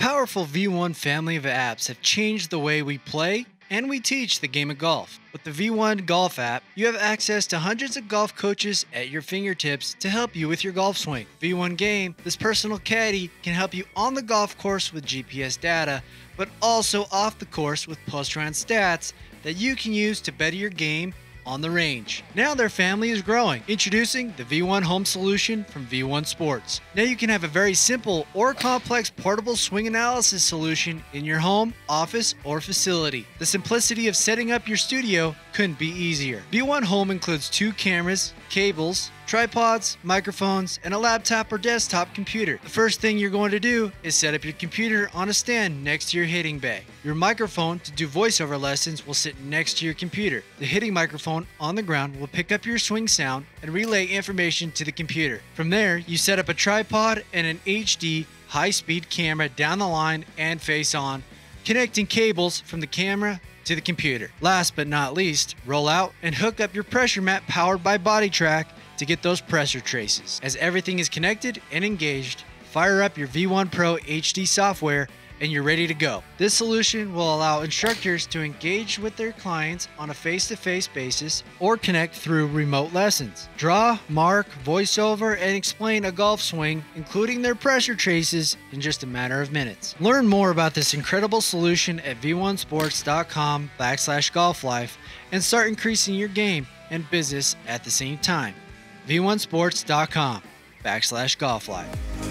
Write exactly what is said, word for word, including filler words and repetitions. powerful V one family of apps have changed the way we play and we teach the game of golf. With the V one Golf app, you have access to hundreds of golf coaches at your fingertips to help you with your golf swing. V one Game, this personal caddy, can help you on the golf course with G P S data, but also off the course with post-round stats that you can use to better your game on the range. Now their family is growing. Introducing the V one Home solution from V one Sports. Now you can have a very simple or complex portable swing analysis solution in your home, office, or facility. The simplicity of setting up your studio couldn't be easier. V one Home includes two cameras, cables, tripods, microphones, and a laptop or desktop computer. The first thing you're going to do is set up your computer on a stand next to your hitting bay. Your microphone to do voiceover lessons will sit next to your computer. The hitting microphone on the ground will pick up your swing sound and relay information to the computer. From there, you set up a tripod and an H D high-speed camera down the line and face on, connecting cables from the camera to the computer. Last but not least, roll out and hook up your pressure mat powered by BodyTrack to get those pressure traces. As everything is connected and engaged, fire up your V one Pro H D software and you're ready to go. This solution will allow instructors to engage with their clients on a face-to-face basis or connect through remote lessons. Draw, mark, voiceover, and explain a golf swing, including their pressure traces, in just a matter of minutes. Learn more about this incredible solution at v one sports dot com backslash golf life and start increasing your game and business at the same time. v one sports dot com backslash golf life.